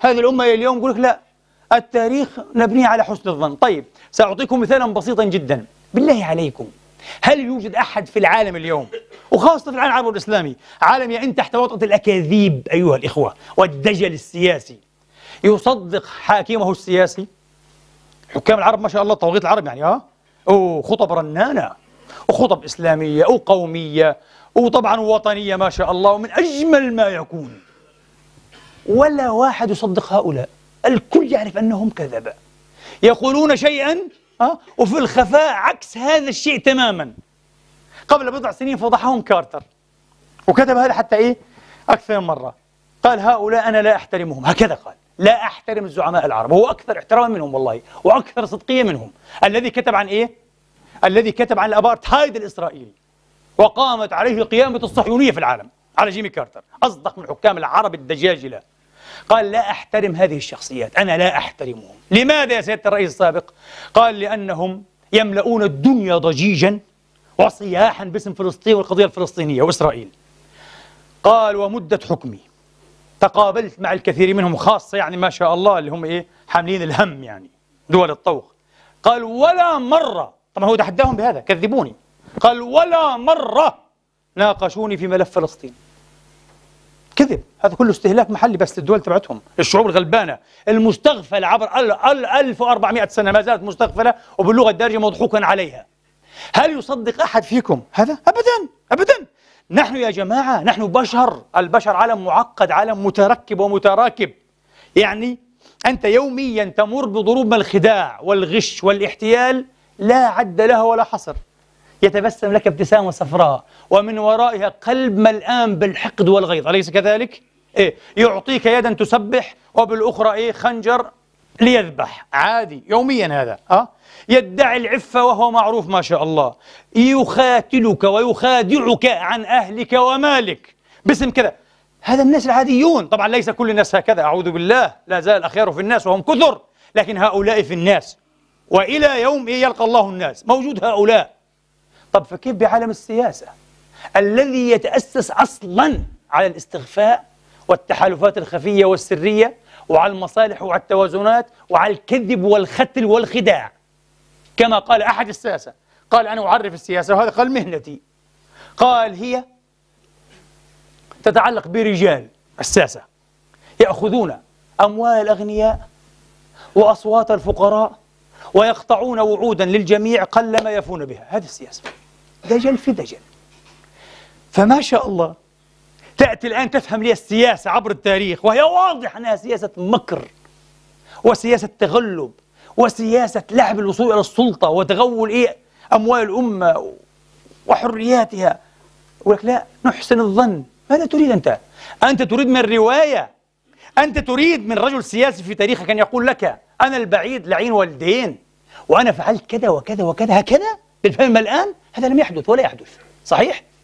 هذه الأمة اليوم يقول لك لا، التاريخ نبنيه على حسن الظن. طيب سأعطيكم مثالا بسيطا جدا، بالله عليكم هل يوجد أحد في العالم اليوم وخاصة في العالم العربي والإسلامي، عالم يئن تحت وطأة الأكاذيب أيها الإخوة والدجل السياسي، يصدق حاكمه السياسي؟ حكام العرب ما شاء الله طواغيت العرب يعني خطب رنانة وخطب إسلامية وقومية وطبعا وطنية ما شاء الله ومن أجمل ما يكون، ولا واحد يصدق هؤلاء، الكل يعرف أنهم كذبة، يقولون شيئا وفي الخفاء عكس هذا الشيء تماما. قبل بضع سنين فضحهم كارتر وكتب هذا حتى أكثر من مرة، قال هؤلاء أنا لا أحترمهم، هكذا قال لا أحترم الزعماء العرب، هو أكثر احتراما منهم والله وأكثر صدقية منهم، الذي كتب عن الذي كتب عن الأبارتهايد الإسرائيلي وقامت عليه القيامة الصهيونية في العالم على جيمي كارتر، أصدق من حكام العرب الدجاجلة. قال لا أحترم هذه الشخصيات، أنا لا أحترمهم. لماذا يا سيادة الرئيس السابق؟ قال لأنهم يملؤون الدنيا ضجيجا وصياحا باسم فلسطين والقضية الفلسطينية وإسرائيل. قال ومدة حكمي تقابلت مع الكثير منهم، خاصة يعني ما شاء الله اللي هم حاملين الهم يعني دول الطوق. قال ولا مرة، طبعا هو تحداهم بهذا كذبوني، قال ولا مرة ناقشوني في ملف فلسطين. كذب، هذا كله استهلاك محلي بس للدول تبعتهم، الشعوب الغلبانة المستغفلة عبر 1400 سنة ما زالت مستغفلة وباللغة الدارجة مضحوكا عليها. هل يصدق أحد فيكم هذا؟ أبدا أبدا. نحن يا جماعة نحن بشر، البشر عالم معقد، عالم متركب ومتراكب، يعني أنت يوميا تمر بضروب ما الخداع والغش والاحتيال لا عد لها ولا حصر، يتبسم لك ابتسامة صفراء ومن ورائها قلب ملآن بالحقد والغيظ، أليس كذلك؟ يعطيك يدا تسبح وبالأخرى خنجر ليذبح، عادي يوميا هذا، يدعي العفة وهو معروف ما شاء الله، يخاتلك ويخادعك عن أهلك ومالك باسم كذا. هذا الناس العاديون، طبعا ليس كل الناس هكذا أعوذ بالله، لا زال الأخيار في الناس وهم كثر، لكن هؤلاء في الناس وإلى يوم يلقى الله الناس موجود هؤلاء. طب فكيف بعالم السياسة الذي يتأسس أصلا على الاستخفاء والتحالفات الخفية والسرية وعلى المصالح وعلى التوازنات وعلى الكذب والختل والخداع؟ كما قال أحد الساسة، قال أنا أعرف السياسة وهذا قال مهنتي، قال هي تتعلق برجال الساسة يأخذون أموال الأغنياء وأصوات الفقراء ويقطعون وعودا للجميع قلما يفون بها. هذه السياسة دجل في دجل. فما شاء الله تأتي الآن تفهم لي السياسة عبر التاريخ وهي واضح أنها سياسة مكر وسياسة تغلب وسياسة لعب الوصول إلى السلطة وتغول أموال الأمة وحرياتها. يقول لك لا نحسن الظن. ماذا تريد أنت؟ أنت تريد من رواية، أنت تريد من رجل سياسي في تاريخك أن يقول لك أنا البعيد لعين والدين وأنا فعلت كذا وكذا وكذا هكذا بالفهم الآن؟ هذا لم يحدث ولا يحدث، صحيح؟